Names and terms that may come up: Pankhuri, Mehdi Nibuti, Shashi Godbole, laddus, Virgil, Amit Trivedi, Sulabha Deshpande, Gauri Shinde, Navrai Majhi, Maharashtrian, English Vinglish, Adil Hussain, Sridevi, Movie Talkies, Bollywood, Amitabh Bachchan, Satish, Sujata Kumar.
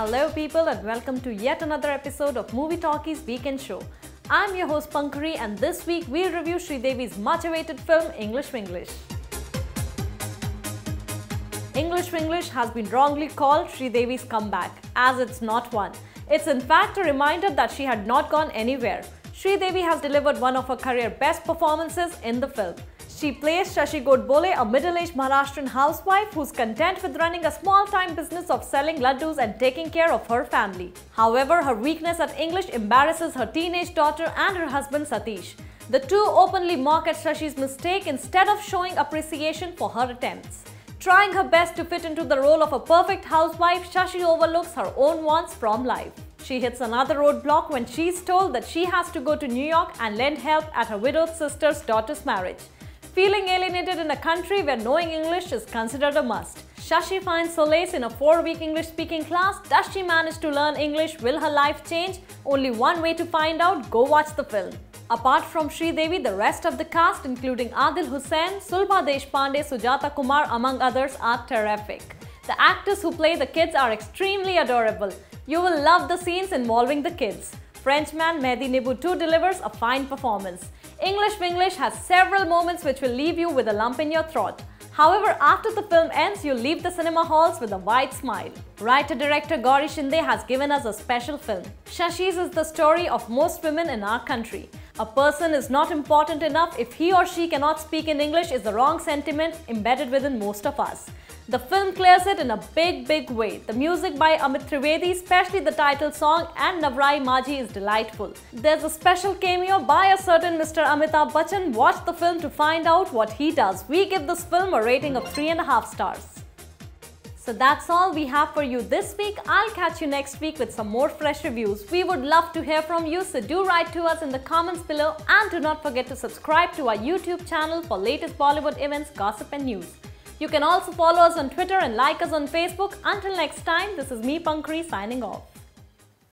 Hello people and welcome to yet another episode of Movie Talkies Weekend Show. I'm your host Pankhuri and this week we'll review Sridevi's much-awaited film English Vinglish. English Vinglish has been wrongly called Sridevi's comeback, as it's not one. It's in fact a reminder that she had not gone anywhere. Sridevi has delivered one of her career best performances in the film. She plays Shashi Godbole, a middle-aged Maharashtrian housewife who's content with running a small-time business of selling laddus and taking care of her family. However, her weakness at English embarrasses her teenage daughter and her husband Satish. The two openly mock at Shashi's mistake instead of showing appreciation for her attempts. Trying her best to fit into the role of a perfect housewife, Shashi overlooks her own wants from life. She hits another roadblock when she's told that she has to go to New York and lend help at her widowed sister's daughter's marriage. Feeling alienated in a country where knowing English is considered a must. Shashi finds solace in a 4-week English-speaking class. Does she manage to learn English? Will her life change? Only one way to find out, go watch the film. Apart from Sridevi, the rest of the cast including Adil Hussain, Sulabha Deshpande, Sujata Kumar among others are terrific. The actors who play the kids are extremely adorable. You will love the scenes involving the kids. Frenchman Mehdi Nibuti delivers a fine performance. English Vinglish has several moments which will leave you with a lump in your throat. However, after the film ends, you'll leave the cinema halls with a wide smile. Writer-director Gauri Shinde has given us a special film. Shashi's is the story of most women in our country. A person is not important enough if he or she cannot speak in English is the wrong sentiment embedded within most of us. The film clears it in a big way. The music by Amit Trivedi, especially the title song and Navrai Majhi, is delightful. There's a special cameo by a certain Mr. Amitabh Bachchan. Watch the film to find out what he does. We give this film a rating of 3.5 stars. So that's all we have for you this week. I'll catch you next week with some more fresh reviews. We would love to hear from you, so do write to us in the comments below and do not forget to subscribe to our YouTube channel for latest Bollywood events, gossip and news. You can also follow us on Twitter and like us on Facebook. Until next time, this is me Pankhuri signing off.